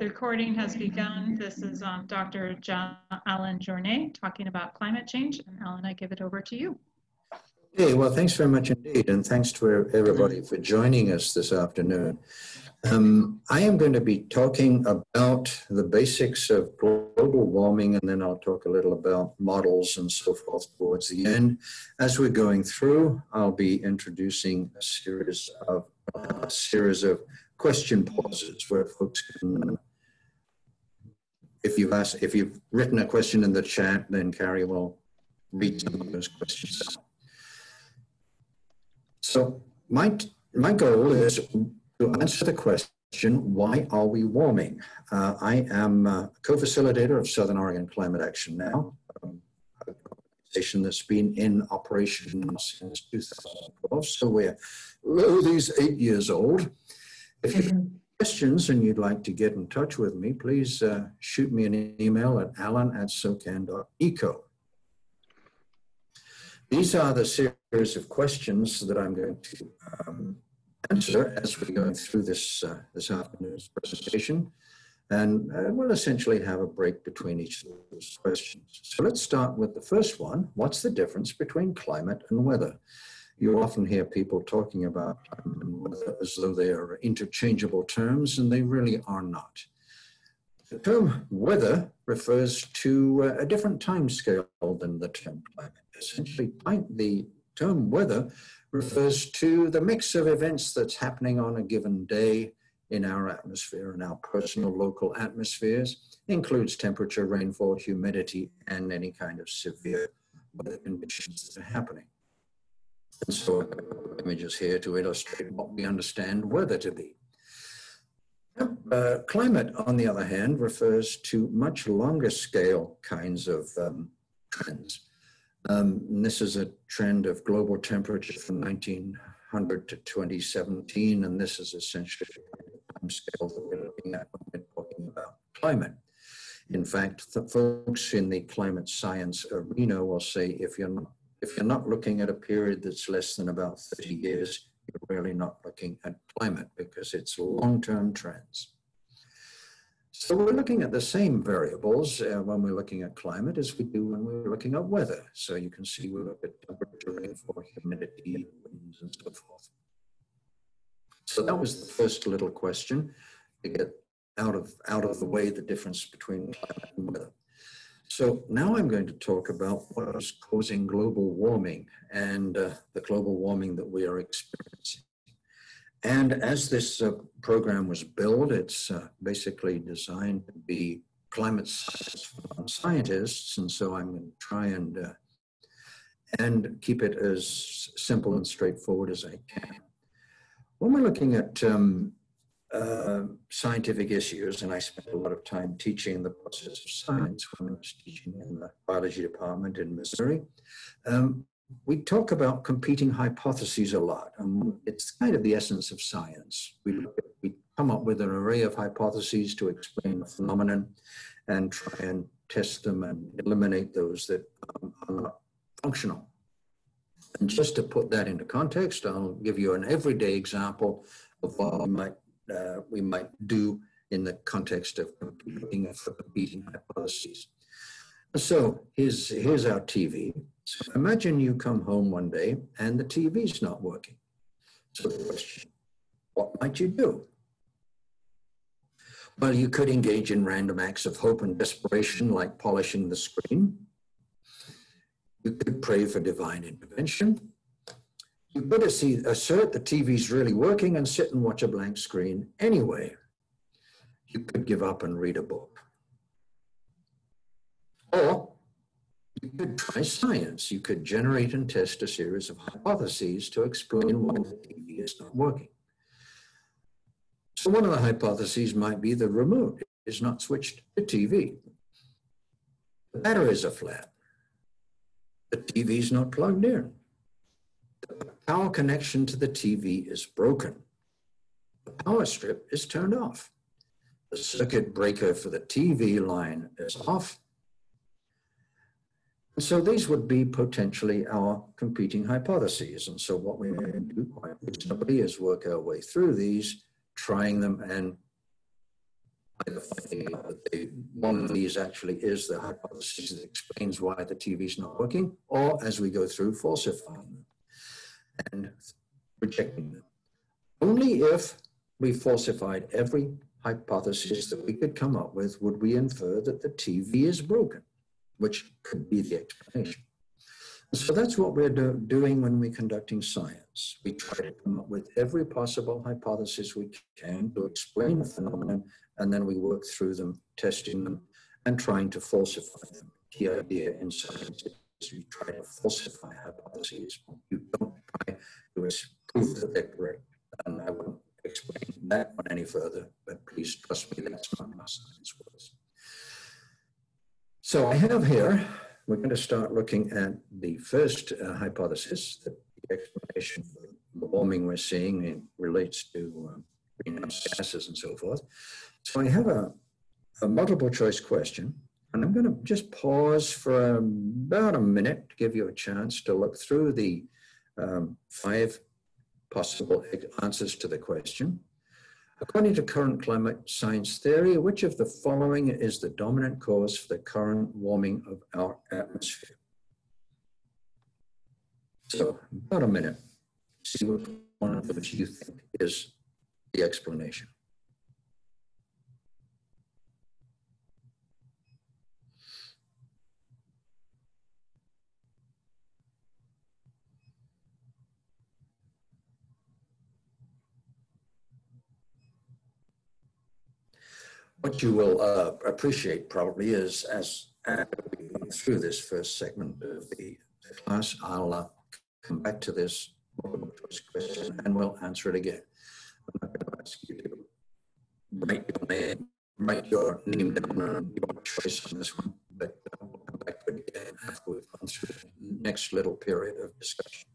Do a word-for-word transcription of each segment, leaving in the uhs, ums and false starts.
The recording has begun. This is um, Doctor John Alan Journet talking about climate change. And Alan, I give it over to you. Hey, well, thanks very much indeed. And thanks to everybody for joining us this afternoon. Um, I am going to be talking about the basics of global warming, and then I'll talk a little about models and so forth towards the end. As we're going through, I'll be introducing a series of, a series of question pauses where folks can, if you've asked, if you've written a question in the chat, then Carrie will read some of those questions. So my, my goal is to answer the question, why are we warming? Uh, I am a co-facilitator of Southern Oregon Climate Action Now, um, an organization that's been in operation since two thousand twelve, so we're oh, these eight years old. If you have questions and you'd like to get in touch with me, please uh, shoot me an email at alan at socan dot eco. These are the series of questions that I'm going to um, answer as we go through this, uh, this afternoon's presentation. And uh, we'll essentially have a break between each of those questions. So let's start with the first one. What's the difference between climate and weather? You often hear people talking about climate and weather as though they are interchangeable terms, and they really are not. The term weather refers to a different time scale than the term climate. Essentially, the term weather refers to the mix of events that's happening on a given day in our atmosphere, in our personal local atmospheres. It includes temperature, rainfall, humidity, and any kind of severe weather conditions that are happening. And so I've got images here to illustrate what we understand weather to be. Uh, climate, on the other hand, refers to much longer scale kinds of um, trends. Um, and this is a trend of global temperature from nineteen hundred to twenty seventeen, and this is essentially the time scale that we're looking at when we're talking about climate. In fact, the folks in the climate science arena will say if you're not If you're not looking at a period that's less than about thirty years, you're really not looking at climate because it's long-term trends. So we're looking at the same variables uh, when we're looking at climate as we do when we're looking at weather. So you can see we look at temperature, rainfall, humidity, winds, and so forth. So that was the first little question to get out of, out of the way the difference between climate and weather. So now I'm going to talk about what is causing global warming and uh, the global warming that we are experiencing. And as this uh, program was built, it's uh, basically designed to be climate science for non-scientists. And so I'm going to try and, uh, and keep it as simple and straightforward as I can. When we're looking at um, Uh, scientific issues, and I spent a lot of time teaching the process of science when I was teaching in the biology department in Missouri. Um, we talk about competing hypotheses a lot, and it's kind of the essence of science. We, look at, we come up with an array of hypotheses to explain a phenomenon and try and test them and eliminate those that um, are not functional. And just to put that into context, I'll give you an everyday example of what I might Uh, we might do in the context of competing for competing hypotheses. So here's, here's our T V. So imagine you come home one day and the T V's not working. So the question, what might you do? Well, you could engage in random acts of hope and desperation like polishing the screen. You could pray for divine intervention. You better see, assert the T V's really working and sit and watch a blank screen anyway. You could give up and read a book. Or you could try science. You could generate and test a series of hypotheses to explain why the T V is not working. So one of the hypotheses might be the remote is not switched to T V. The batteries are flat. The T V's not plugged in. The power connection to the T V is broken. The power strip is turned off. The circuit breaker for the T V line is off. And so these would be potentially our competing hypotheses. And so what we may do quite reasonably is work our way through these, trying them and one of these actually is the hypothesis that explains why the T V's not working, or as we go through, falsifying them and rejecting them. Only if we falsified every hypothesis that we could come up with would we infer that the T V is broken, which could be the explanation. So that's what we're do doing when we're conducting science. We try to come up with every possible hypothesis we can to explain the phenomenon, and then we work through them, testing them, and trying to falsify them. The idea in science is you try to falsify hypotheses. You don't try to prove that they're correct. And I won't explain that one any further, but please trust me, that's not how science works. So I have here, we're going to start looking at the first uh, hypothesis, that the explanation for the warming we're seeing it relates to um, greenhouse gases and so forth. So I have a, a multiple choice question, and I'm going to just pause for about a minute to give you a chance to look through the um, five possible answers to the question. According to current climate science theory, which of the following is the dominant cause for the current warming of our atmosphere? So, about a minute, see what one of those you think is the explanation. What you will uh, appreciate probably is, as uh, we go through this first segment of the, the class, I'll uh, come back to this multiple choice question and we'll answer it again. I'm not going to ask you to write your name, write your name down on your choice on this one, but we'll come back to it again after we've gone through the next little period of discussion.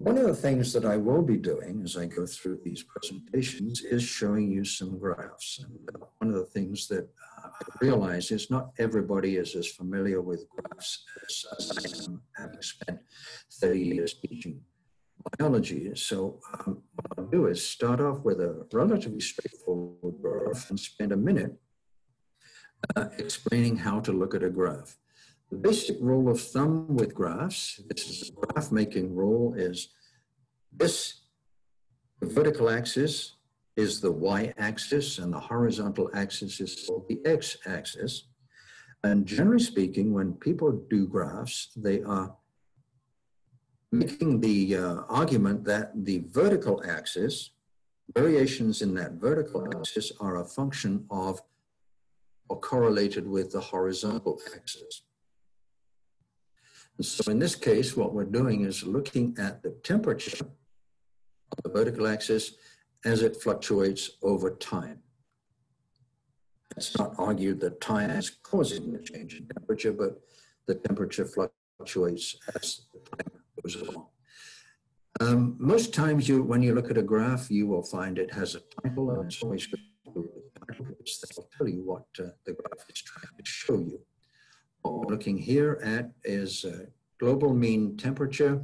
One of the things that I will be doing as I go through these presentations is showing you some graphs. And one of the things that I realize is not everybody is as familiar with graphs as I am, having spent thirty years teaching biology. So um, what I'll do is start off with a relatively straightforward graph and spend a minute uh, explaining how to look at a graph. The basic rule of thumb with graphs, this is a graph making rule, is this vertical axis is the y-axis and the horizontal axis is called the x-axis. And generally speaking, when people do graphs, they are making the uh, argument that the vertical axis, variations in that vertical axis are a function of or correlated with the horizontal axis. So in this case, what we're doing is looking at the temperature of the vertical axis as it fluctuates over time. It's not argued that time is causing the change in temperature, but the temperature fluctuates as the time goes along. Um, most times you, when you look at a graph, you will find it has a title, and it's always going to do with the title, because that will tell you what uh, the graph is trying to show you. What we're looking here at is uh, global mean temperature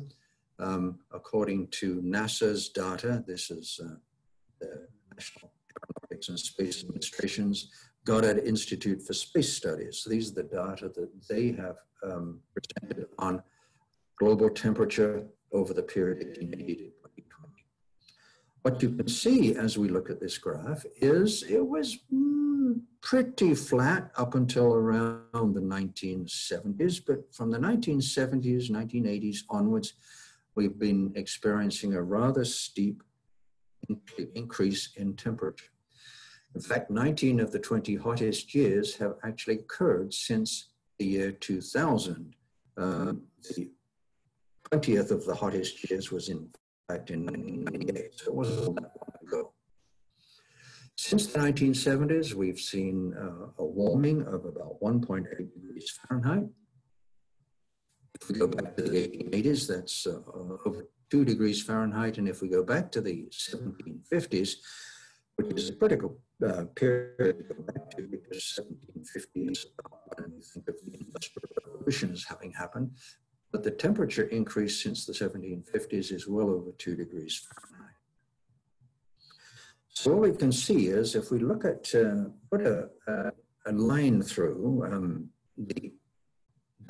um, according to NASA's data. This is uh, the National Aeronautics and Space Administration's Goddard Institute for Space Studies. So these are the data that they have um, presented on global temperature over the period eighteen eighty to twenty twenty. What you can see as we look at this graph is it was pretty flat up until around the nineteen seventies, but from the nineteen seventies, nineteen eighties onwards, we've been experiencing a rather steep increase in temperature. In fact, nineteen of the twenty hottest years have actually occurred since the year two thousand. Um, the twentieth of the hottest years was in fact in nineteen ninety-eight, so it wasn't that long ago. Since the nineteen seventies, we've seen uh, a warming of about one point eight degrees Fahrenheit. If we go back to the eighteen eighties, that's uh, over two degrees Fahrenheit. And if we go back to the seventeen fifties, which is a critical uh, period to go back to, because seventeen fifty is about when you think of the Industrial Revolution as having happened. But the temperature increase since the seventeen fifties is well over two degrees Fahrenheit. So all we can see is if we look at, uh, put a, uh, a line through um, the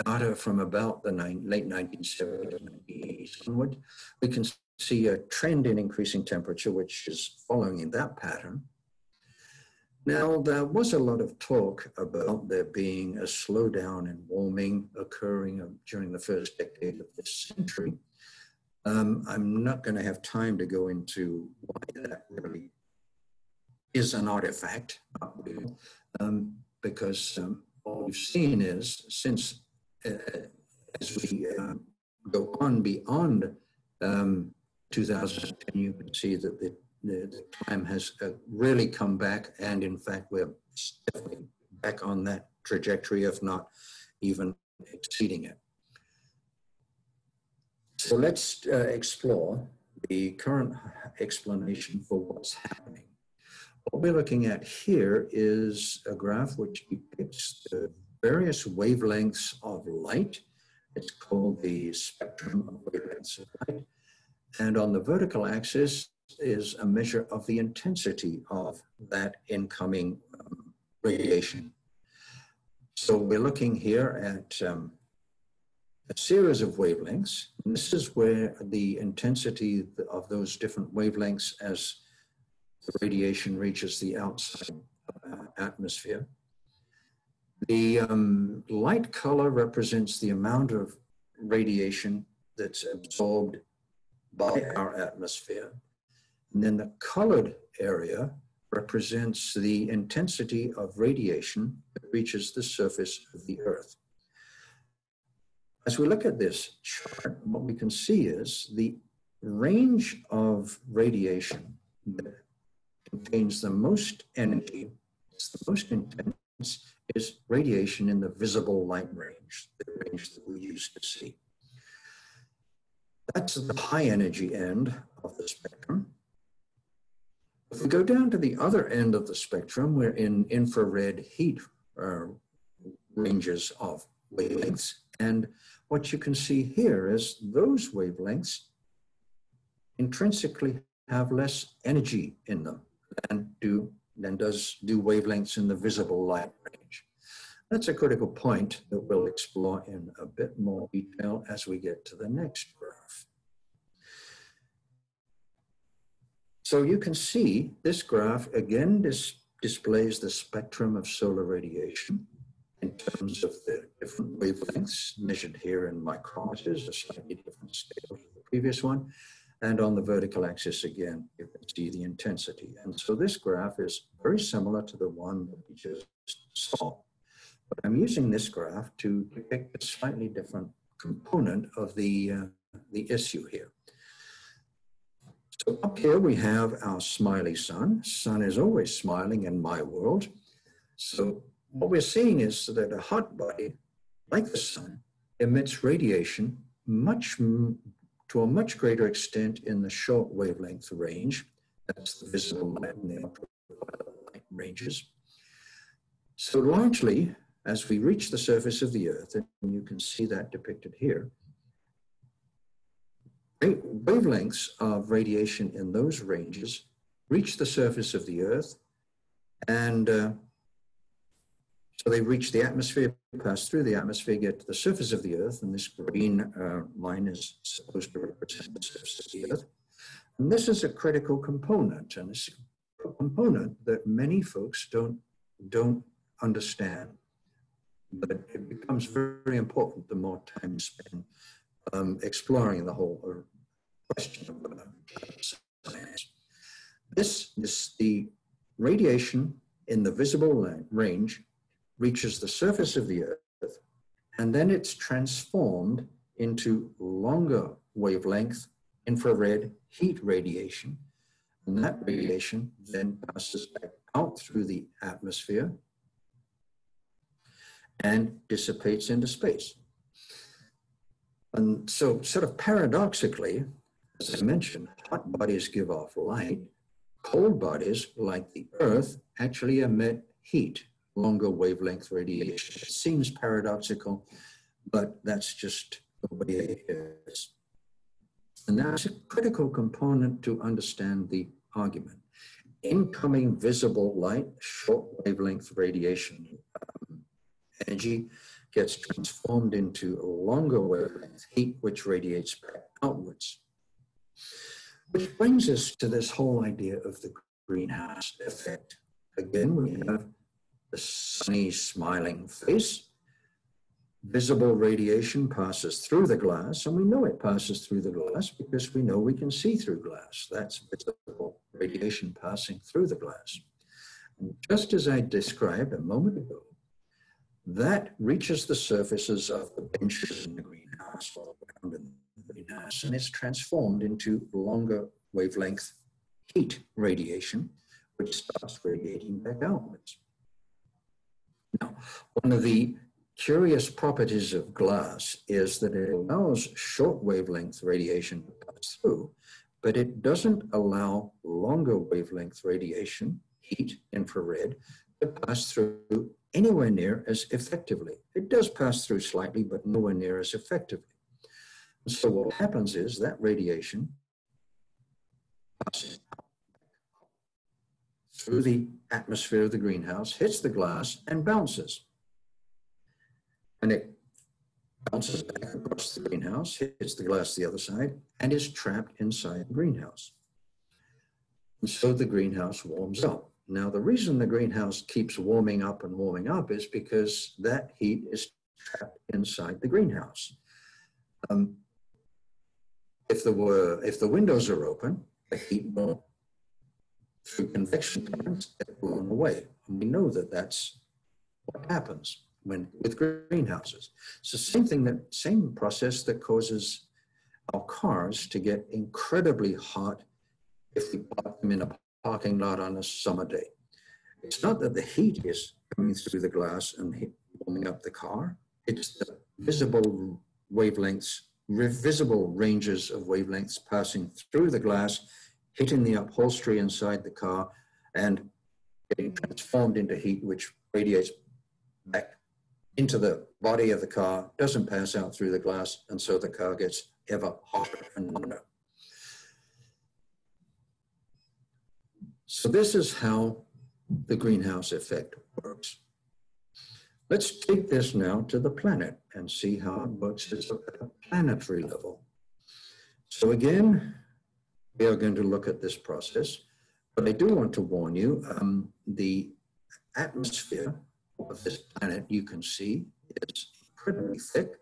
data from about the nine, late nineteen seventies onward, we can see a trend in increasing temperature, which is following in that pattern. Now, there was a lot of talk about there being a slowdown in warming occurring during the first decade of this century. Um, I'm not going to have time to go into why that really is an artifact, not real, um, because um, all we've seen is since uh, as we uh, go on beyond um, two thousand ten, you can see that the The, the time has uh, really come back, and in fact, we're definitely back on that trajectory, if not even exceeding it. So let's uh, explore the current explanation for what's happening. What we're looking at here is a graph which depicts the various wavelengths of light. It's called the spectrum of wavelengths of light. And on the vertical axis is a measure of the intensity of that incoming um, radiation. So we're looking here at um, a series of wavelengths. And this is where the intensity of those different wavelengths as the radiation reaches the outside atmosphere. The um, light color represents the amount of radiation that's absorbed by our atmosphere. And then the colored area represents the intensity of radiation that reaches the surface of the Earth. As we look at this chart, what we can see is the range of radiation that contains the most energy, it's the most intense, is radiation in the visible light range, the range that we used to see. That's the high energy end of the spectrum. If we go down to the other end of the spectrum, we're in infrared heat uh, ranges of wavelengths. And what you can see here is those wavelengths intrinsically have less energy in them than do, than does, do wavelengths in the visible light range. That's a critical point that we'll explore in a bit more detail as we get to the next graph. So you can see this graph again dis displays the spectrum of solar radiation in terms of the different wavelengths measured here in micrometers, a slightly different scale from the previous one. And on the vertical axis again, you can see the intensity. And so this graph is very similar to the one that we just saw. But I'm using this graph to depict a slightly different component of the, uh, the issue here. So up here we have our smiley sun. Sun is always smiling in my world. So what we're seeing is that a hot body, like the sun, emits radiation much to a much greater extent in the short wavelength range. That's the visible light and the ultraviolet light ranges. So largely, as we reach the surface of the Earth, and you can see that depicted here, wavelengths of radiation in those ranges reach the surface of the Earth, and uh, so they reach the atmosphere, pass through the atmosphere, get to the surface of the Earth, and this green uh, line is supposed to represent the surface of the Earth. And this is a critical component, and it's a component that many folks don't, don't understand, but it becomes very important the more time spent Um, exploring the whole question of science. This is the radiation in the visible range reaches the surface of the Earth, and then it's transformed into longer wavelength infrared heat radiation. And that radiation then passes back out through the atmosphere and dissipates into space. And so sort of paradoxically, as I mentioned, hot bodies give off light. Cold bodies, like the Earth, actually emit heat, longer wavelength radiation. It seems paradoxical, but that's just the way it is. And that's a critical component to understand the argument. incoming visible light, short wavelength radiation um, energy, gets transformed into longer wavelength heat, which radiates back outwards. Which brings us to this whole idea of the greenhouse effect. Again, we have the sunny, smiling face. Visible radiation passes through the glass, and we know it passes through the glass because we know we can see through glass. That's visible radiation passing through the glass. And just as I described a moment ago, that reaches the surfaces of the benches in the greenhouse or around in the greenhouse, and it's transformed into longer wavelength heat radiation, which starts radiating back outwards. Now, one of the curious properties of glass is that it allows short wavelength radiation to pass through, but it doesn't allow longer wavelength radiation, heat, infrared, to pass through anywhere near as effectively. It does pass through slightly, but nowhere near as effectively. So what happens is that radiation passes through the atmosphere of the greenhouse, hits the glass, and bounces. And it bounces back across the greenhouse, hits the glass the other side, and is trapped inside the greenhouse. And so the greenhouse warms up. Now, the reason the greenhouse keeps warming up and warming up is because that heat is trapped inside the greenhouse. Um, if, there were, if the windows are open, the heat will, through convection currents, get blown away. And we know that that's what happens. When, with greenhouses. It's the same thing, that same process that causes our cars to get incredibly hot if we park them in a parking lot on a summer day. It's not that the heat is coming through the glass and warming up the car. It's the visible wavelengths, visible ranges of wavelengths passing through the glass, hitting the upholstery inside the car, and getting transformed into heat, which radiates back into the body of the car, doesn't pass out through the glass, and so the car gets ever hotter and hotter. So this is how the greenhouse effect works. Let's take this now to the planet and see how it works at a planetary level. So again, we are going to look at this process, but I do want to warn you, um, the atmosphere of this planet, you can see it's incredibly thick.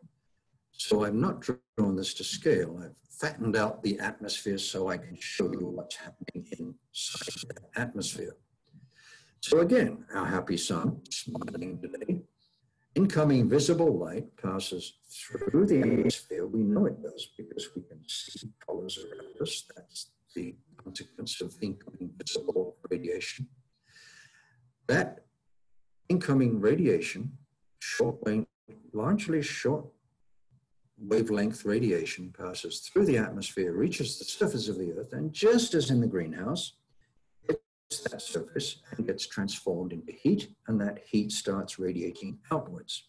So I'm not drawing this to scale. I've fattened out the atmosphere so I can show you what's happening inside the atmosphere. So again, our happy sun, smiling today, incoming visible light passes through the atmosphere. We know it does because we can see colors around us. That's the consequence of incoming visible radiation. That incoming radiation, short wave, largely short wavelength radiation, passes through the atmosphere, reaches the surface of the Earth, and just as in the greenhouse, hits that surface and gets transformed into heat, and that heat starts radiating outwards.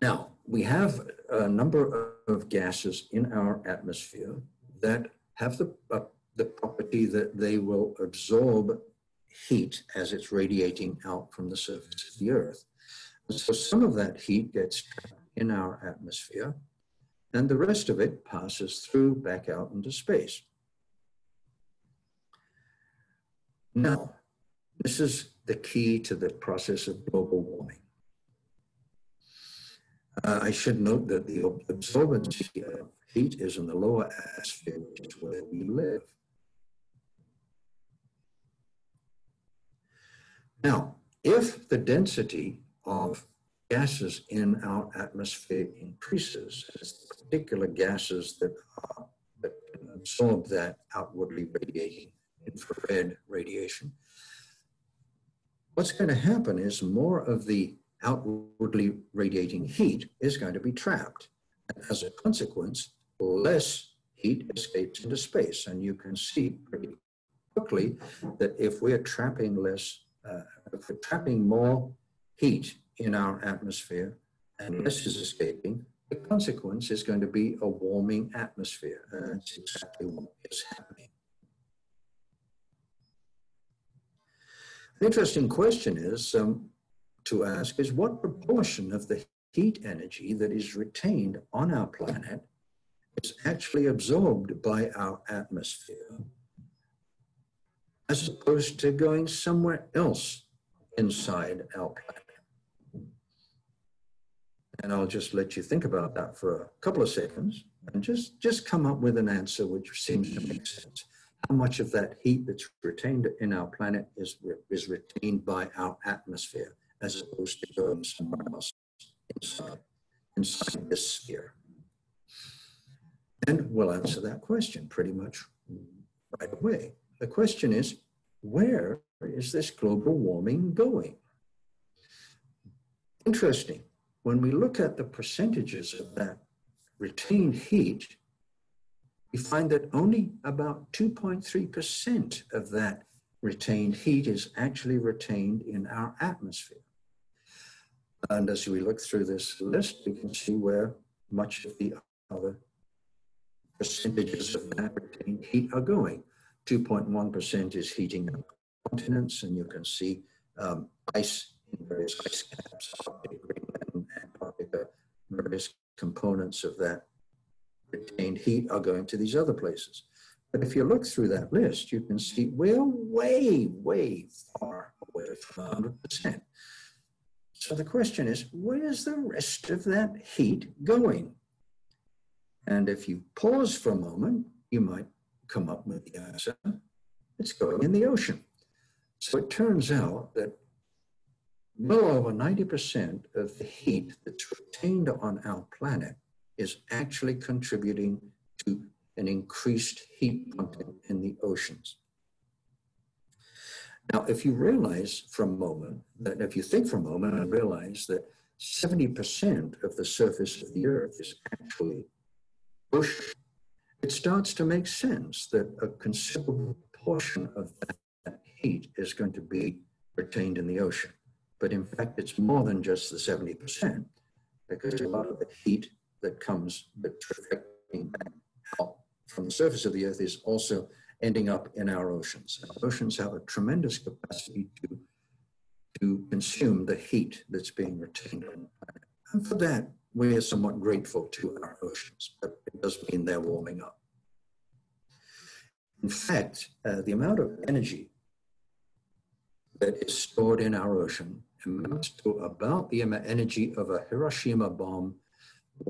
Now, we have a number of gases in our atmosphere that have the, uh, the property that they will absorb heat as it's radiating out from the surface of the Earth. And so some of that heat gets in our atmosphere, and the rest of it passes through back out into space. Now, this is the key to the process of global warming. Uh, I should note that the absorbency of heat is in the lower atmosphere, which is where we live. Now, if the density of gases in our atmosphere increases, as the particular gases that, are, that absorb that outwardly radiating infrared radiation, what's going to happen is more of the outwardly radiating heat is going to be trapped. And as a consequence, less heat escapes into space. And you can see pretty quickly that if we're trapping less Uh, if we're trapping more heat in our atmosphere and less is escaping, the consequence is going to be a warming atmosphere. And that's exactly what is happening. An interesting question is um, to ask is what proportion of the heat energy that is retained on our planet is actually absorbed by our atmosphere as opposed to going somewhere else inside our planet? And I'll just let you think about that for a couple of seconds and just, just come up with an answer which seems to make sense. How much of that heat that's retained in our planet is, is retained by our atmosphere as opposed to going somewhere else inside, inside this sphere? And we'll answer that question pretty much right away. The question is, where is this global warming going? Interesting. When we look at the percentages of that retained heat, we find that only about two point three percent of that retained heat is actually retained in our atmosphere. And as we look through this list, we can see where much of the other percentages of that retained heat are going. two point one percent is heating up continents, and you can see um, ice in various ice caps, Arctic, Greenland, Antarctica, various components of that retained heat are going to these other places. But if you look through that list, you can see we're way, way far away from one hundred percent. So the question is, where's the rest of that heat going? And if you pause for a moment, you might come up with the answer. It's going in the ocean. So it turns out that well over ninety percent of the heat that's retained on our planet is actually contributing to an increased heat content in the oceans. Now, if you realize for a moment, that if you think for a moment and realize that seventy percent of the surface of the Earth is actually ocean, it starts to make sense that a considerable portion of that heat is going to be retained in the ocean. But in fact, it's more than just the seventy percent, because a lot of the heat that comes reflecting out from the surface of the Earth is also ending up in our oceans. Our oceans have a tremendous capacity to, to consume the heat that's being retained on the planet. And for that, we are somewhat grateful to our oceans, but it does mean they're warming up. In fact, uh, the amount of energy that is stored in our ocean amounts to about the energy of a Hiroshima bomb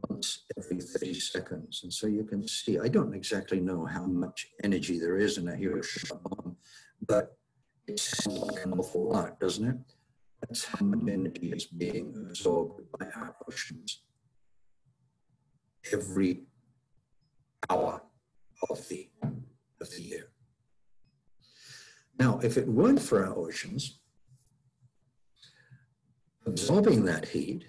once every thirty seconds. And so you can see, I don't exactly know how much energy there is in a Hiroshima bomb, but it sounds like an awful lot, doesn't it? That's how much energy is being absorbed by our oceans every hour of the, of the year. Now, if it weren't for our oceans absorbing that heat,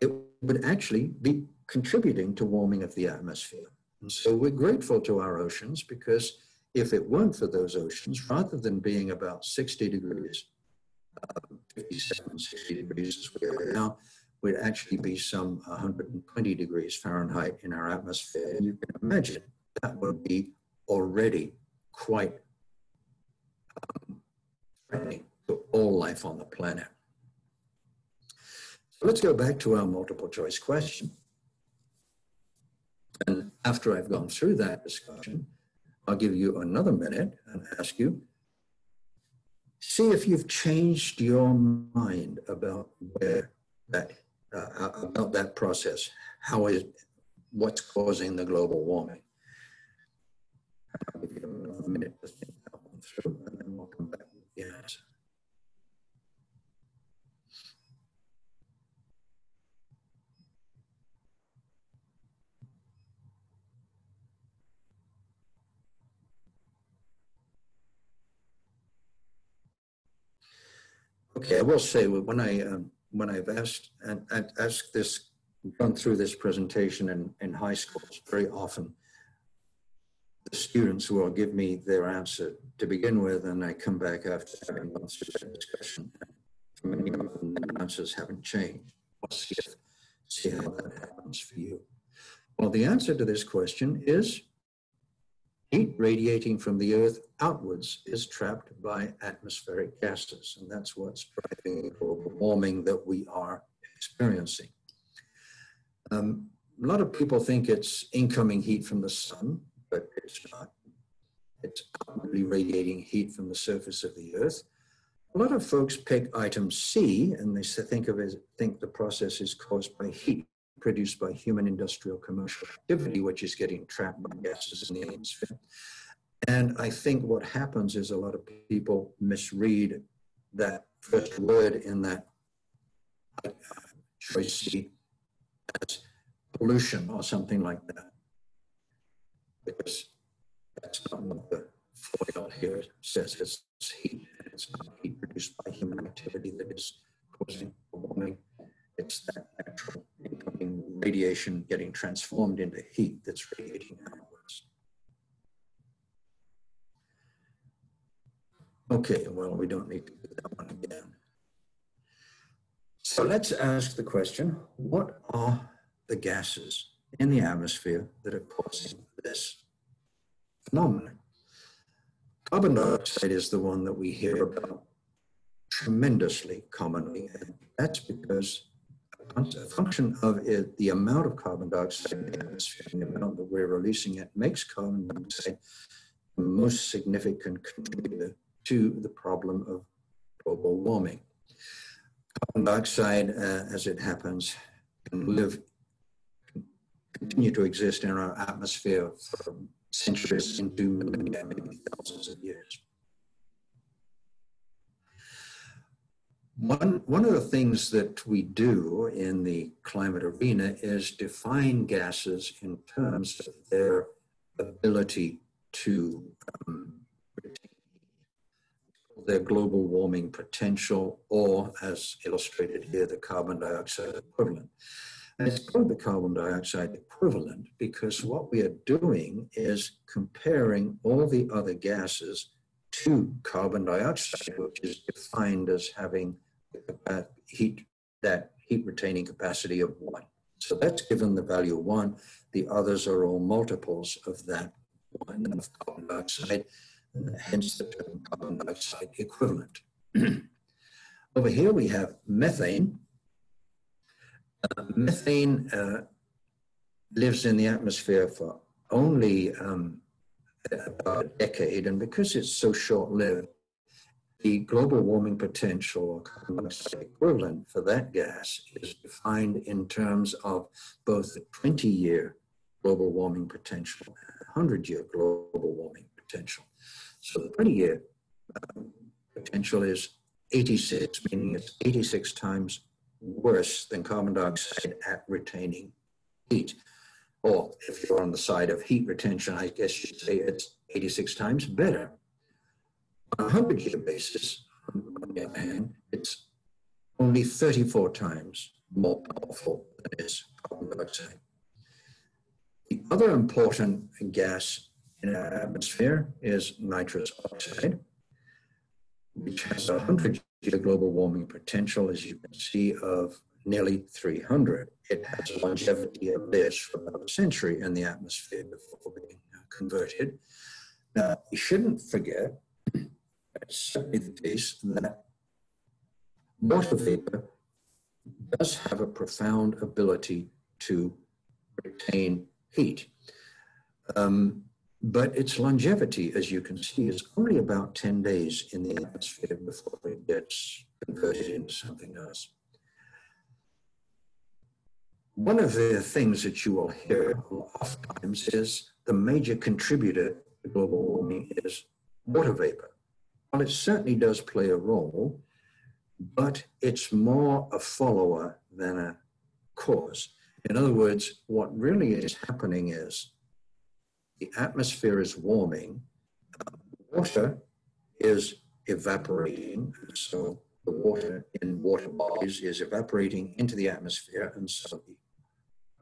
it would actually be contributing to warming of the atmosphere. And so we're grateful to our oceans, because if it weren't for those oceans, rather than being about sixty degrees, uh, fifty-seven, sixty degrees as we are now, we'd actually be some one hundred twenty degrees Fahrenheit in our atmosphere. And you can imagine that would be already quite um, threatening to all life on the planet. Let's go back to our multiple choice question. And after I've gone through that discussion, I'll give you another minute and ask you, see if you've changed your mind about where that, uh, about that process. How is, what's causing the global warming? I'll give you another minute to think that one through, and then we'll come back with the answer. Okay, I will say when I um, when I've asked and asked this, gone through this presentation in, in high schools, very often the students will give me their answer to begin with, and I come back after having gone through that discussion. For many of them, their answers haven't changed. We'll see, if, see how that happens for you. Well, the answer to this question is Heat radiating from the Earth outwards is trapped by atmospheric gases, and that's what's driving global warming that we are experiencing. Um, a lot of people think it's incoming heat from the sun, but it's not. It's outwardly radiating heat from the surface of the Earth. A lot of folks pick item C, and they think of it, think the process is caused by heat produced by human industrial commercial activity, which is getting trapped by gases in the atmosphere. And I think what happens is a lot of people misread that first word in that choice C as pollution or something like that, because that's not what the foil here says. It's heat. It's not heat produced by human activity that is causing warming. It's that natural incoming radiation getting transformed into heat that's radiating outwards. Okay, well, we don't need to do that one again. So let's ask the question, what are the gases in the atmosphere that are causing this phenomenon? Carbon dioxide is the one that we hear about tremendously commonly, and that's because a function of it, the amount of carbon dioxide in the atmosphere and the amount that we're releasing it makes carbon dioxide the most significant contributor to the problem of global warming. Carbon dioxide, uh, as it happens, can live, can continue to exist in our atmosphere for centuries into millennia, maybe thousands of years. One, one of the things that we do in the climate arena is define gases in terms of their ability to um, their global warming potential, or as illustrated here, the carbon dioxide equivalent. And it's called the carbon dioxide equivalent because what we are doing is comparing all the other gases to carbon dioxide, which is defined as having Uh, heat, that heat retaining capacity of one. So that's given the value one. The others are all multiples of that one of carbon dioxide, hence the term carbon dioxide equivalent. Over here we have methane. Uh, methane uh, lives in the atmosphere for only um, about a decade, and because it's so short-lived, the global warming potential, or carbon dioxide equivalent for that gas, is defined in terms of both the twenty-year global warming potential and the one hundred-year global warming potential. So the twenty-year um, potential is eighty-six, meaning it's eighty-six times worse than carbon dioxide at retaining heat. Or if you're on the side of heat retention, I guess you'd say it's eighty-six times better. On a hundred-year basis, on the other hand, it's only thirty-four times more powerful than is carbon dioxide. The other important gas in our atmosphere is nitrous oxide, which has a hundred-year global warming potential, as you can see, of nearly three hundred. It has a longevity of this for about a century in the atmosphere before being converted. Now, you shouldn't forget, it's certainly the case that water vapor does have a profound ability to retain heat. Um, but its longevity, as you can see, is only about ten days in the atmosphere before it gets converted into something else. One of the things that you will hear oftentimes is the major contributor to global warming is water vapor. Well, it certainly does play a role, but it's more a follower than a cause. In other words, what really is happening is the atmosphere is warming, water is evaporating, so the water in water bodies is evaporating into the atmosphere, and so the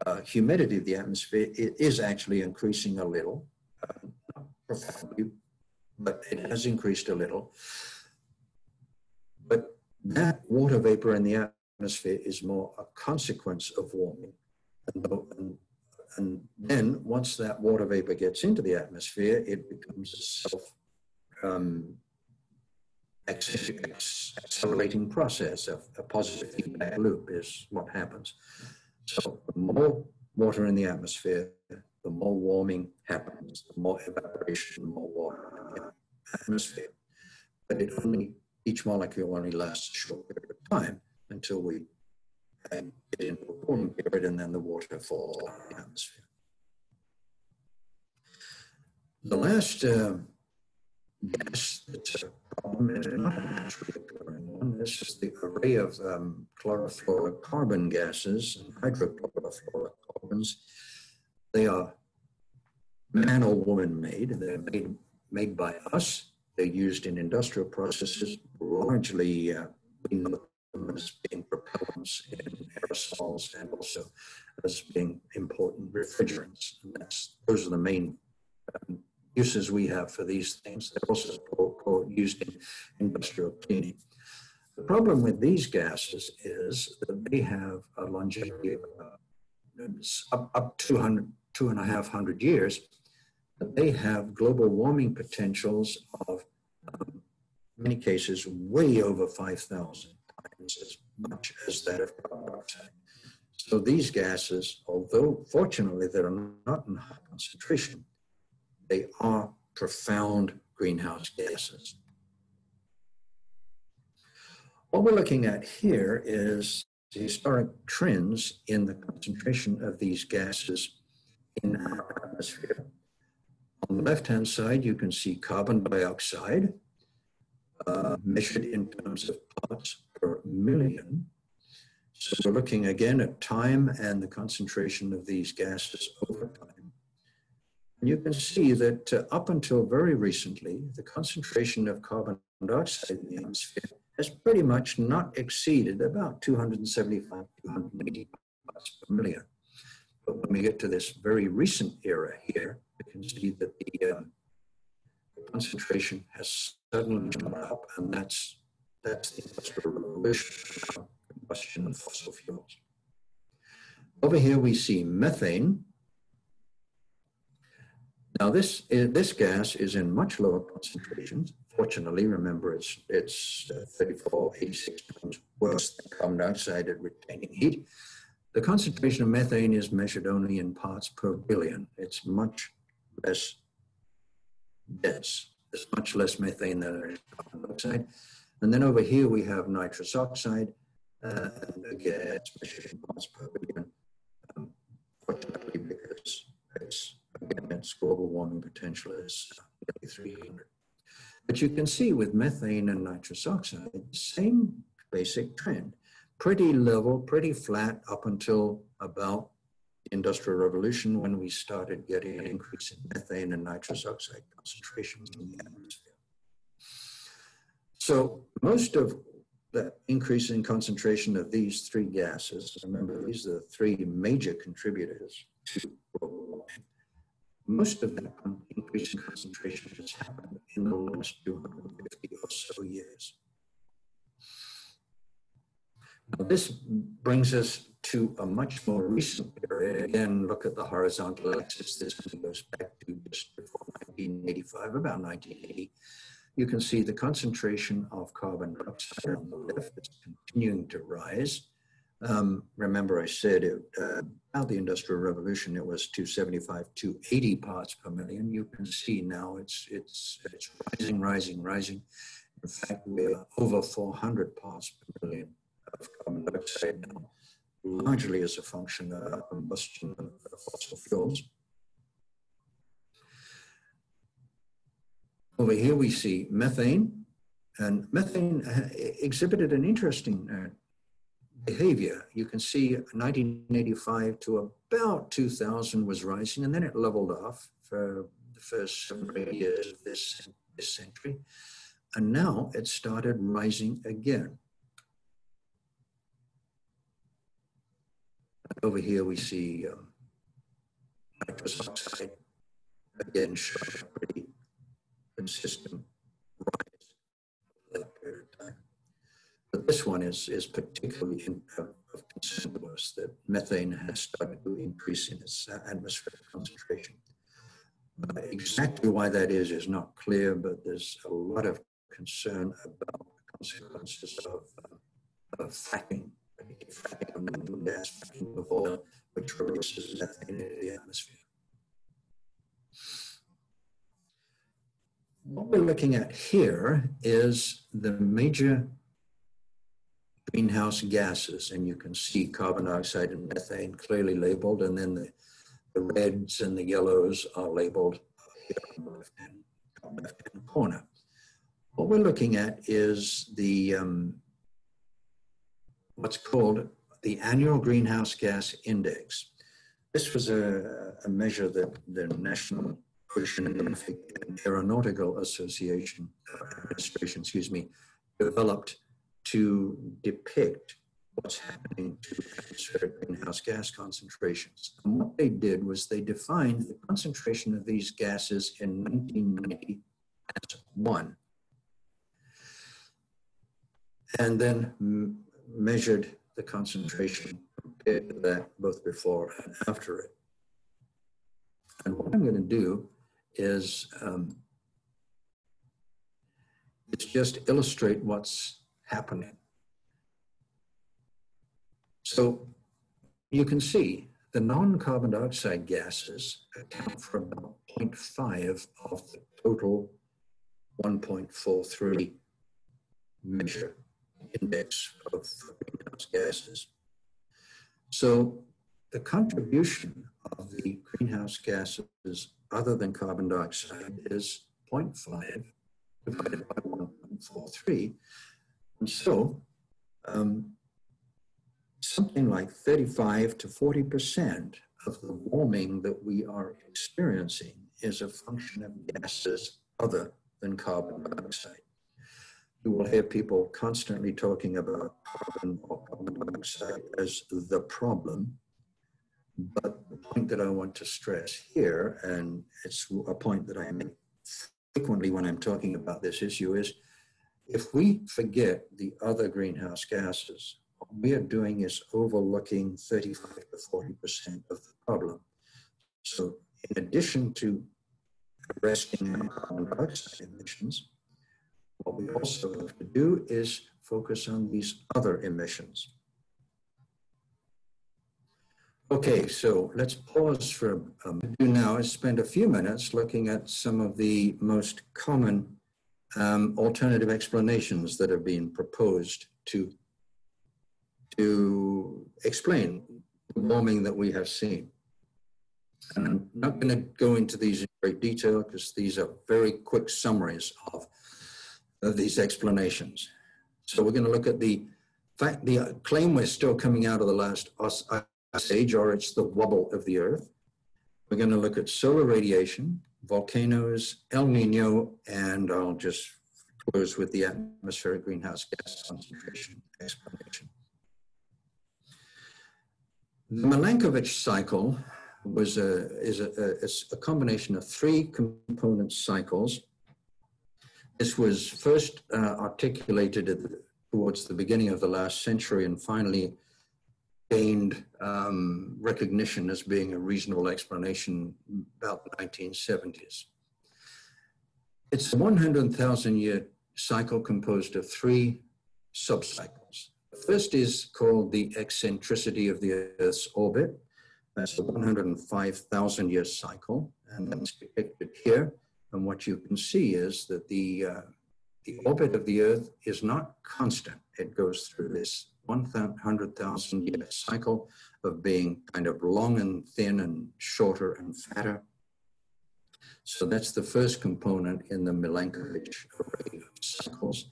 uh, humidity of the atmosphere is actually increasing a little, uh, not profoundly, but it has increased a little. But that water vapor in the atmosphere is more a consequence of warming. And And then once that water vapor gets into the atmosphere, it becomes a self um, accelerating process. A, a positive feedback loop is what happens. So the more water in the atmosphere, the more warming happens, the more evaporation, the more water in the atmosphere. But it only, each molecule only lasts a short period of time until we and get into a cooling period, and then the water falls out of the atmosphere. The last uh, gas that's a problem is not actually a recurring one. This is the array of um, chlorofluorocarbon gases and hydrochlorofluorocarbons. They are man or woman made. They're made, made by us. They're used in industrial processes, largely uh, in as being propellants in aerosols, and also as being important refrigerants. And that's, those are the main um, uses we have for these things. They're also used in industrial cleaning. The problem with these gases is that they have a longevity of uh, up, up to two and a half hundred years. They have global warming potentials of, um, in many cases, way over five thousand. As much as that of carbon dioxide. So these gases, although fortunately they're not in high concentration, they are profound greenhouse gases. What we're looking at here is the historic trends in the concentration of these gases in our atmosphere. On the left-hand side, you can see carbon dioxide uh, measured in terms of parts per million. So we're looking again at time and the concentration of these gases over time. And you can see that uh, up until very recently, the concentration of carbon dioxide in the atmosphere has pretty much not exceeded about two hundred seventy-five, two hundred eighty parts per million. But when we get to this very recent era here, we can see that the uh, concentration has suddenly gone up, and that's That's the Industrial Revolution, combustion of fossil fuels. Over here we see methane. Now this, is, this gas is in much lower concentrations. Fortunately, remember it's, it's uh, thirty-four, eighty-six times worse than carbon dioxide at retaining heat. The concentration of methane is measured only in parts per billion. It's much less dense. There's much less methane than there is carbon dioxide. And then over here we have nitrous oxide, uh, and again it's measured in parts per billion. Um, fortunately, because it's, again, its global warming potential is nearly three hundred. But you can see with methane and nitrous oxide, the same basic trend. Pretty level, pretty flat up until about the Industrial Revolution, when we started getting an increase in methane and nitrous oxide concentrations in the atmosphere. So most of the increase in concentration of these three gases, remember these are the three major contributors to global warming, most of that increase in concentration has happened in the last two hundred fifty or so years. Now this brings us to a much more recent period. Again, look at the horizontal axis. This goes back to just before nineteen eighty-five, about nineteen eighty. You can see the concentration of carbon dioxide on the left is continuing to rise. Um, remember I said it, uh, about the Industrial Revolution, it was two seventy-five, two eighty parts per million. You can see now it's, it's, it's rising, rising, rising. In fact, we're over four hundred parts per million of carbon dioxide now, largely as a function of combustion of fossil fuels. Over here we see methane, and methane exhibited an interesting uh, behavior. You can see nineteen eighty-five to about two thousand was rising, and then it leveled off for the first seven or eight years of this, this century. And now it started rising again. Over here we see um, nitrous oxide again showing a pretty consistent rise over that period of time. But this one is, is particularly in, uh, of concerned was that methane has started to increase in its atmospheric concentration. Uh, exactly why that is is not clear, but there's a lot of concern about the consequences of, uh, of fracking, fracking of natural gas, fracking of oil, which releases methane into the atmosphere. What we're looking at here is the major greenhouse gases, and you can see carbon dioxide and methane clearly labeled, and then the, the reds and the yellows are labeled here on the left hand, on the left hand corner. What we're looking at is the um, what's called the annual greenhouse gas index. This was a, a measure that the National Ocean and Aeronautical Association, Administration, excuse me, developed to depict what's happening to atmospheric greenhouse gas concentrations. And what they did was they defined the concentration of these gases in nineteen ninety as one, and then measured the concentration compared to that both before and after it. And what I'm going to do is um, it's just illustrate what's happening. So you can see the non-carbon dioxide gases account for about zero point five of the total one point four three measure index of greenhouse gases. So the contribution of the greenhouse gases other than carbon dioxide is zero point five divided by one point four three. And so um, something like thirty-five to forty percent of the warming that we are experiencing is a function of gases other than carbon dioxide. You will hear people constantly talking about carbon or carbon dioxide as the problem. But the point that I want to stress here, and it's a point that I make frequently when I'm talking about this issue, is if we forget the other greenhouse gases, what we are doing is overlooking thirty-five to forty percent of the problem. So in addition to arresting our carbon dioxide emissions, what we also have to do is focus on these other emissions. Okay, so let's pause for a minute now and spend a few minutes looking at some of the most common um, alternative explanations that have been proposed to, to explain the warming that we have seen. And I'm not going to go into these in great detail because these are very quick summaries of, of these explanations. So we're going to look at the fact, the claim we're still coming out of the last Age, or it's the wobble of the Earth. We're going to look at solar radiation, volcanoes, El Nino, and I'll just close with the atmospheric greenhouse gas concentration explanation. The Milankovitch cycle was a, is a, a, is a combination of three component cycles. This was first uh, articulated at the, towards the beginning of the last century and finally gained um, recognition as being a reasonable explanation about the nineteen seventies. It's a one hundred thousand year cycle composed of three subcycles. The first is called the eccentricity of the Earth's orbit. That's a one hundred five thousand year cycle, and that's depicted here. And what you can see is that the, uh, the orbit of the Earth is not constant. It goes through this one hundred thousand year cycle of being kind of long and thin and shorter and fatter. So that's the first component in the Milankovitch array of cycles.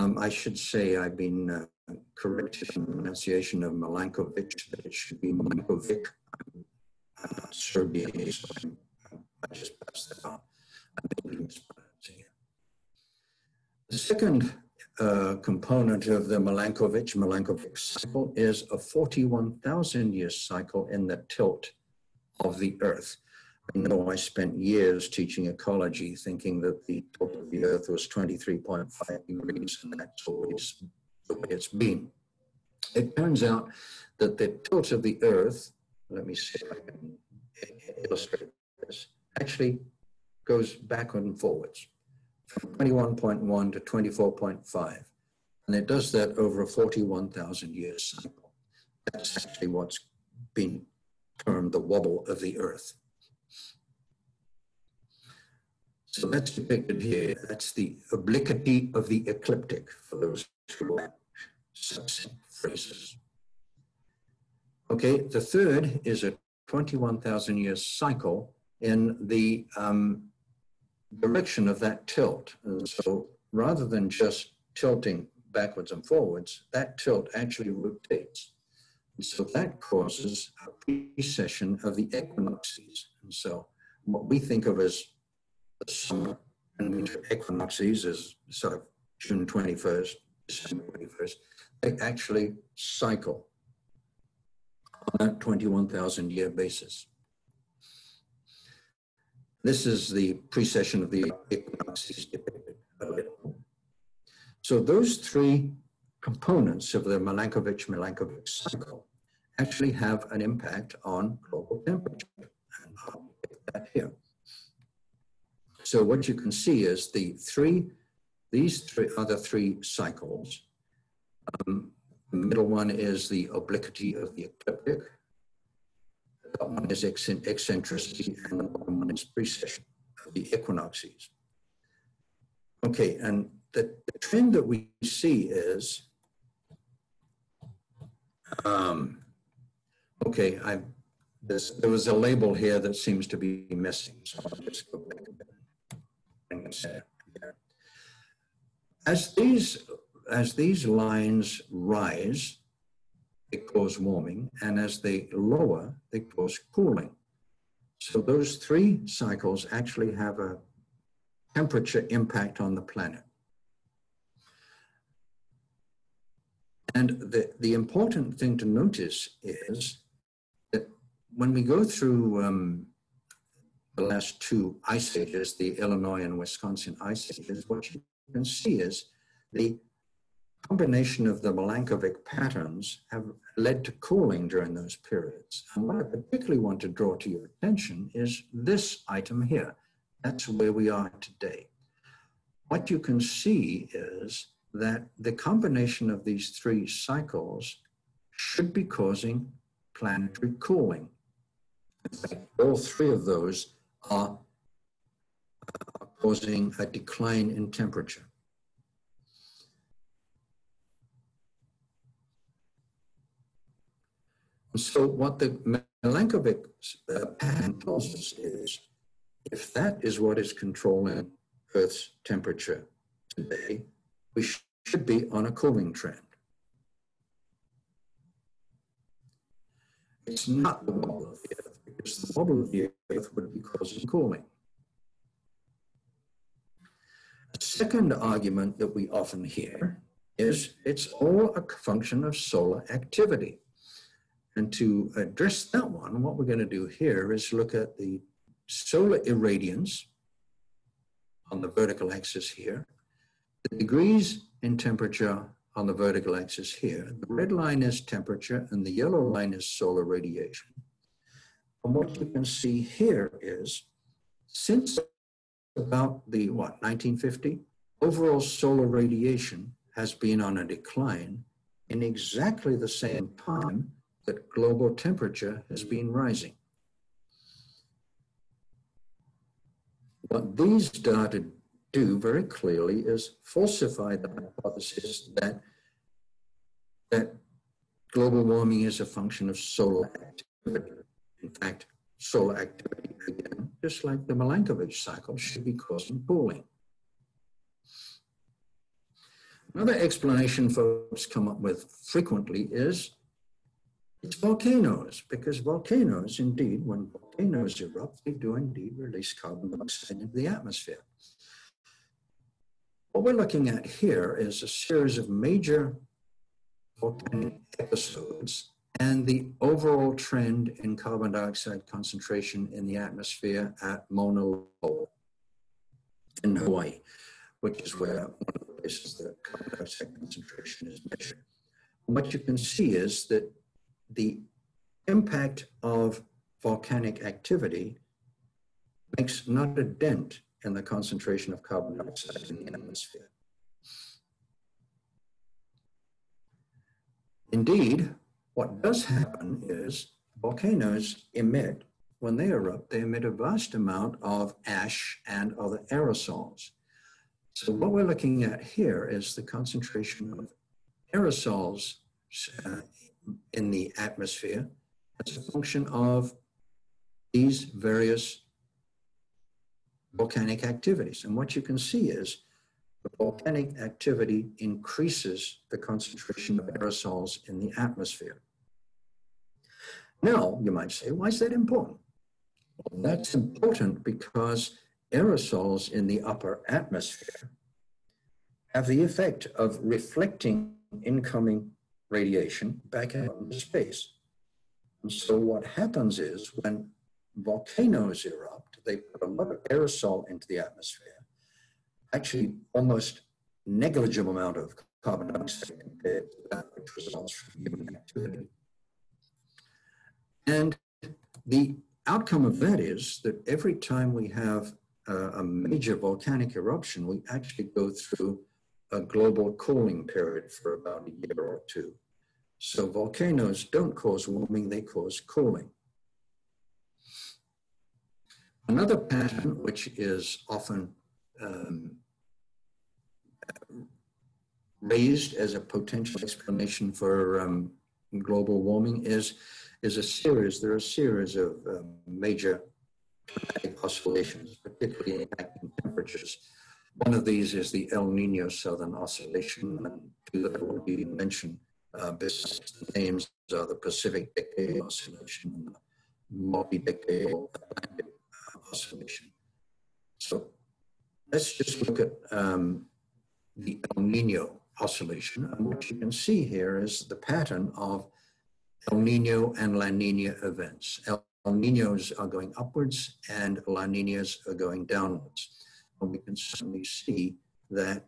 Um, I should say I've been uh, corrected in the pronunciation of Milankovitch, that it should be Milankovic. I'm, I'm not Serbian, so I'm, I just passed that on. I'm mispronouncing it. The second Uh, component of the Milankovitch, Milankovitch cycle is a forty-one thousand year cycle in the tilt of the Earth. I know I spent years teaching ecology thinking that the tilt of the Earth was twenty-three point five degrees, and that's always the way it's been. It turns out that the tilt of the Earth, let me see if I can illustrate this, actually goes backward and forwards from twenty-one point one to twenty-four point five. And it does that over a forty-one thousand year cycle. That's actually what's been termed the wobble of the Earth. So that's depicted here. That's the obliquity of the ecliptic, for those who like such phrases. Okay, the third is a twenty-one thousand year cycle in the um, direction of that tilt. And so rather than just tilting backwards and forwards, that tilt actually rotates. And so that causes a precession of the equinoxes. And so what we think of as the summer and winter equinoxes is sort of June twenty-first, December twenty-first, they actually cycle on that twenty-one thousand year basis. This is the precession of the equinoxes depicted earlier. So those three components of the Milankovitch-Milankovitch cycle actually have an impact on global temperature. And I'll get that here. So what you can see is the three, these three other three cycles. Um, the middle one is the obliquity of the ecliptic. The top one is eccentricity, and the bottom one is precession of the equinoxes. Okay, and the, the trend that we see is, um, okay, I, this, there was a label here that seems to be missing, so I'll just go back a bit. As these, as these lines rise, they cause warming, and as they lower, they cause cooling. So those three cycles actually have a temperature impact on the planet. And the, the important thing to notice is that when we go through um, the last two ice ages, the Illinois and Wisconsin ice ages, what you can see is the combination of the Milankovitch patterns have led to cooling during those periods. And what I particularly want to draw to your attention is this item here. That's where we are today. What you can see is that the combination of these three cycles should be causing planetary cooling. In fact, all three of those are uh, causing a decline in temperature. And so what the Milankovitch uh, pattern tells us is, if that is what is controlling Earth's temperature today, we should be on a cooling trend. It's not the wobble of the Earth, because the wobble of the Earth would be causing cooling. A second argument that we often hear is it's all a function of solar activity. And to address that one, what we're going to do here is look at the solar irradiance on the vertical axis here, the degrees in temperature on the vertical axis here. The red line is temperature and the yellow line is solar radiation. And what you can see here is, since about the, what, nineteen fifty, overall solar radiation has been on a decline in exactly the same time that global temperature has been rising. What these data do very clearly is falsify the hypothesis that, that global warming is a function of solar activity. In fact, solar activity, again, just like the Milankovitch cycle, should be causing cooling. Another explanation folks come up with frequently is it's volcanoes, because volcanoes indeed, when volcanoes erupt, they do indeed release carbon dioxide into the atmosphere. What we're looking at here is a series of major volcanic episodes and the overall trend in carbon dioxide concentration in the atmosphere at Mauna Loa in Hawaii, which is where one of the places that carbon dioxide concentration is measured. what you can see is that the impact of volcanic activity makes not a dent in the concentration of carbon dioxide in the atmosphere. Indeed, what does happen is volcanoes emit, when they erupt, they emit a vast amount of ash and other aerosols. So what we're looking at here is the concentration of aerosols uh, in the atmosphere as a function of these various volcanic activities. And what you can see is the volcanic activity increases the concentration of aerosols in the atmosphere. Now, you might say, why is that important? Well, that's important because aerosols in the upper atmosphere have the effect of reflecting incoming radiation back out into space. And so what happens is when volcanoes erupt, they put a lot of aerosol into the atmosphere, actually almost negligible amount of carbon dioxide compared to that which results from human activity. And the outcome of that is that every time we have uh, a major volcanic eruption, we actually go through a global cooling period for about a year or two. So volcanoes don't cause warming, they cause cooling. Another pattern which is often um, raised as a potential explanation for um, global warming is, is a series, there are a series of uh, major climatic oscillations, particularly impacting temperatures. One of these is the El Niño-Southern Oscillation, and two that will be mentioned uh, besides the names are the Pacific Decadal Oscillation and the multi-decadal Oscillation. So let's just look at um, the El Niño Oscillation, and what you can see here is the pattern of El Niño and La Niña events. El Niños are going upwards and La Niñas are going downwards. And we can certainly see that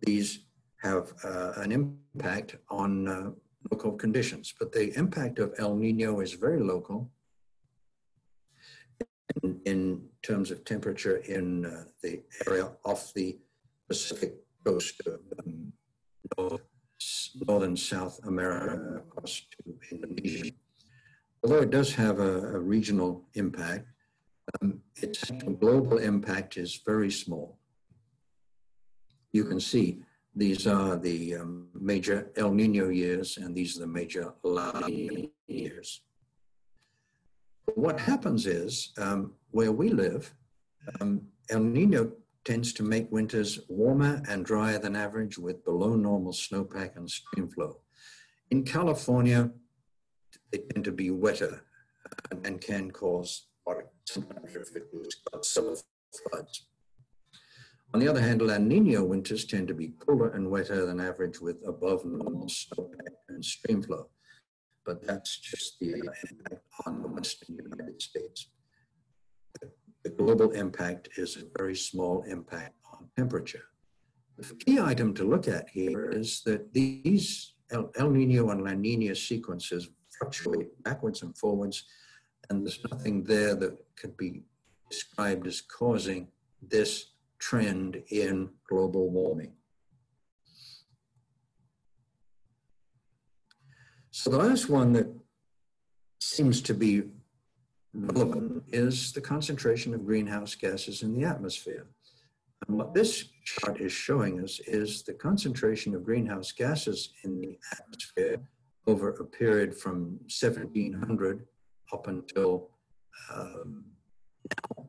these have uh, an impact on uh, local conditions, but the impact of El Niño is very local in, in terms of temperature in uh, the area off the Pacific coast of um, north, northern South America across to Indonesia. Although it does have a, a regional impact, um, its global impact is very small. You can see these are the um, major El Niño years and these are the major La Niña years. What happens is, um, where we live, um, El Niño tends to make winters warmer and drier than average with below normal snowpack and stream flow. In California, they tend to be wetter and can cause what sometimes referred to as Godzilla floods. On the other hand, La Niña winters tend to be cooler and wetter than average with above normal snowpack and stream flow. But that's just the impact on the Western United States. The global impact is a very small impact on temperature. The key item to look at here is that these El, El Niño and La Niña sequences fluctuate backwards and forwards, and there's nothing there that could be described as causing this trend in global warming. So the last one that seems to be relevant is the concentration of greenhouse gases in the atmosphere. And what this chart is showing us is the concentration of greenhouse gases in the atmosphere over a period from seventeen hundred up until um, now.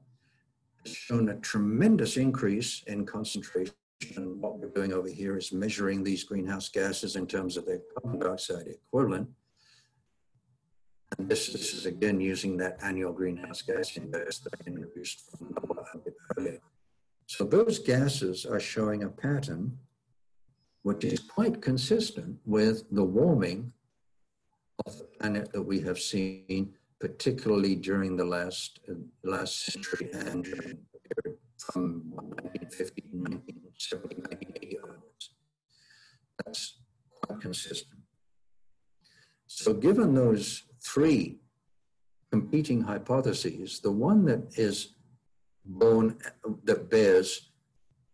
It's shown a tremendous increase in concentration. And what we're doing over here is measuring these greenhouse gases in terms of their carbon dioxide equivalent. And this, this is again using that annual greenhouse gas index that I introduced from earlier. So those gases are showing a pattern which is quite consistent with the warming of the planet that we have seen, particularly during the last, uh, last century and during the period from nineteen fifty to nineteen seventy, nineteen eighty onwards. That's quite consistent. So given those three competing hypotheses, the one that is born, that bears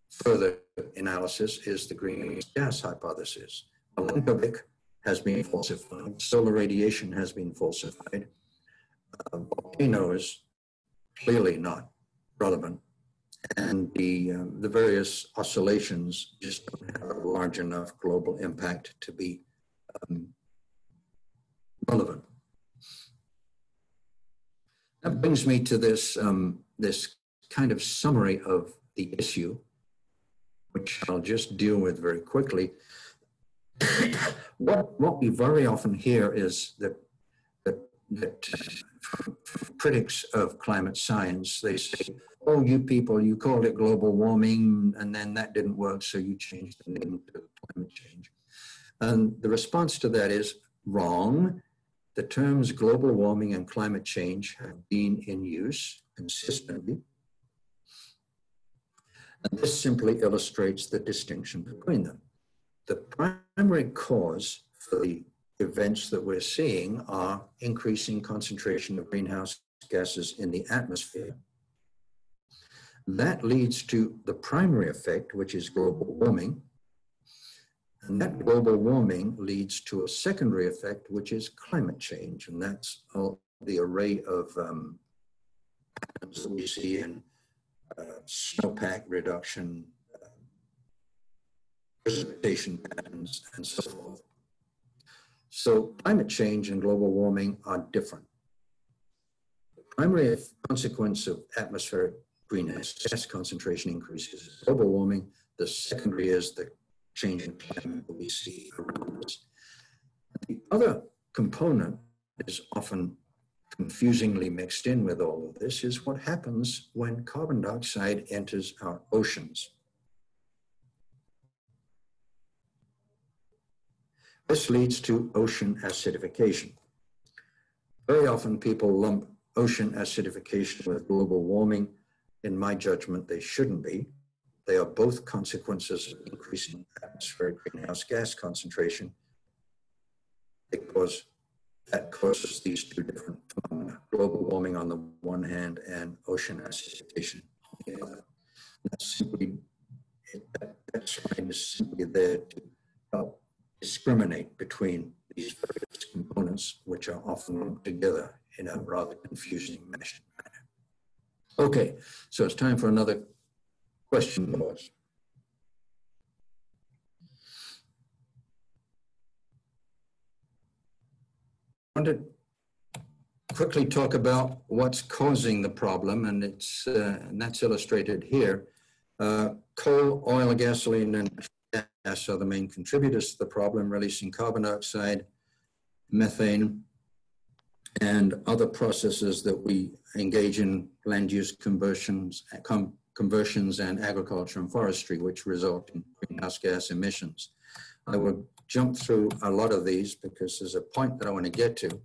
further analysis is the greenhouse gas hypothesis. Milankovitch has been falsified, solar radiation has been falsified, uh, volcanoes clearly not relevant, and the, uh, the various oscillations just don't have a large enough global impact to be um, relevant. That brings me to this, um, this kind of summary of the issue, which I'll just deal with very quickly. What, what we very often hear is that, that, that from critics of climate science, they say, oh, you people, you called it global warming, and then that didn't work, so you changed the name to climate change. And the response to that is wrong. The terms global warming and climate change have been in use consistently. And this simply illustrates the distinction between them. The primary cause for the events that we're seeing are increasing concentration of greenhouse gases in the atmosphere. That leads to the primary effect, which is global warming. And that global warming leads to a secondary effect, which is climate change. And that's all the array of um, patterns that we see in uh, snowpack reduction, precipitation patterns, and so forth. So climate change and global warming are different. The primary consequence of atmospheric greenhouse gas concentration increases is global warming. The secondary is the change in climate that we see around us. The other component that is often confusingly mixed in with all of this is what happens when carbon dioxide enters our oceans. This leads to ocean acidification. Very often people lump ocean acidification with global warming. In my judgment, they shouldn't be. They are both consequences of increasing atmospheric greenhouse gas concentration, because that causes these two different phenomena, global warming on the one hand and ocean acidification on the other. That's simply, that, that slide is simply there to help discriminate between these various components, which are often lumped together in a rather confusing manner. Okay, so it's time for another question. I want to quickly talk about what's causing the problem, and it's uh, and that's illustrated here. Uh, coal, oil, gasoline, and gas are the main contributors to the problem, releasing carbon dioxide, methane, and other processes that we engage in, land use conversions, com conversions and agriculture and forestry, which result in greenhouse gas emissions. I will jump through a lot of these because there's a point that I want to get to,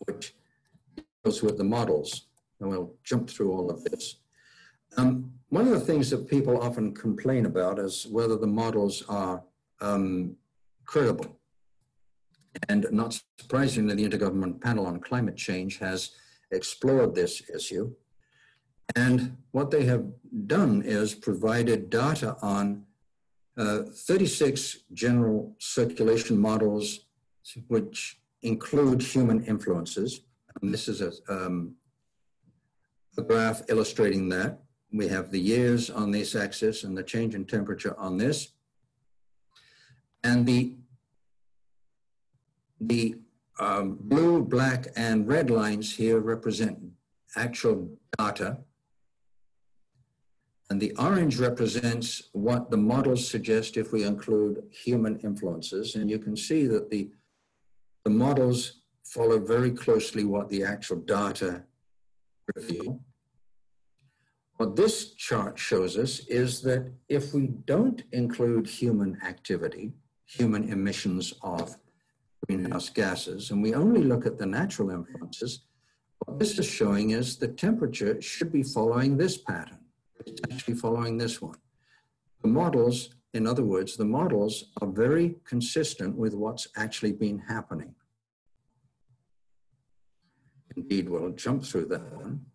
which deals with the models, and we'll jump through all of this. Um, one of the things that people often complain about is whether the models are um, credible. And not surprisingly, the Intergovernment Panel on Climate Change has explored this issue. And what they have done is provided data on uh, thirty-six general circulation models, which include human influences. And this is a, um, a graph illustrating that. We have the years on this axis and the change in temperature on this. And the The um, blue, black, and red lines here represent actual data. And the orange represents what the models suggest if we include human influences. And you can see that the, the models follow very closely what the actual data reveal. What this chart shows us is that if we don't include human activity, human emissions of greenhouse gases, and we only look at the natural influences, what this is showing is the temperature should be following this pattern. It's actually following this one. The models In other words, the models are very consistent with what's actually been happening. Indeed, we'll jump through that one.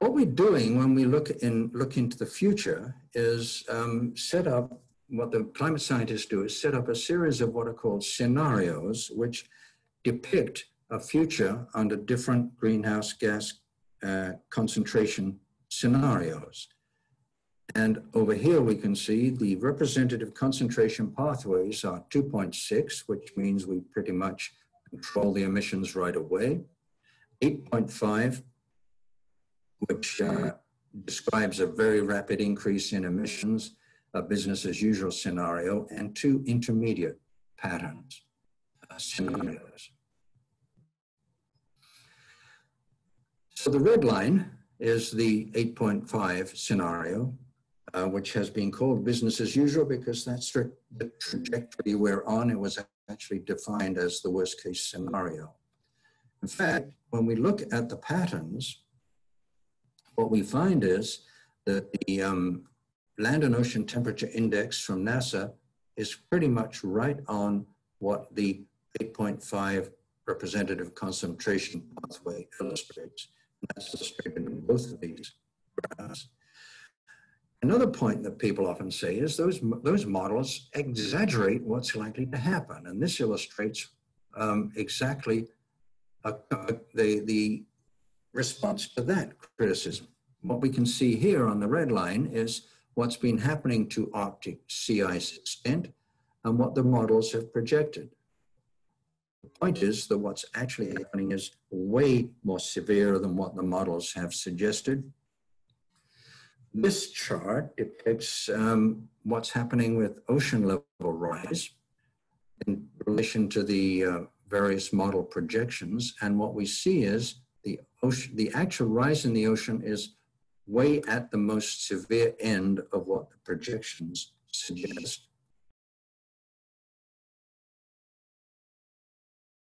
What we're doing when we look, in, look into the future is um, set up, what the climate scientists do is set up a series of what are called scenarios, which depict a future under different greenhouse gas uh, concentration scenarios. And over here we can see the representative concentration pathways are two point six, which means we pretty much control the emissions right away. eight point five, which uh, describes a very rapid increase in emissions, a business as usual scenario, and two intermediate patterns, uh, scenarios. So the red line is the eight point five scenario, uh, which has been called business as usual because that's the trajectory we're on. It was actually defined as the worst case scenario. In fact, when we look at the patterns, what we find is that the um, Land and Ocean Temperature Index from NASA is pretty much right on what the eight point five representative concentration pathway illustrates. And that's illustrated in both of these graphs. Another point that people often say is those, those models exaggerate what's likely to happen. And this illustrates um, exactly a, a, the, the response to that criticism. What we can see here on the red line is what's been happening to Arctic sea ice extent and what the models have projected. The point is that what's actually happening is way more severe than what the models have suggested. This chart depicts um, what's happening with ocean level rise in relation to the uh, various model projections, and what we see is the, ocean, the actual rise in the ocean is way at the most severe end of what the projections suggest.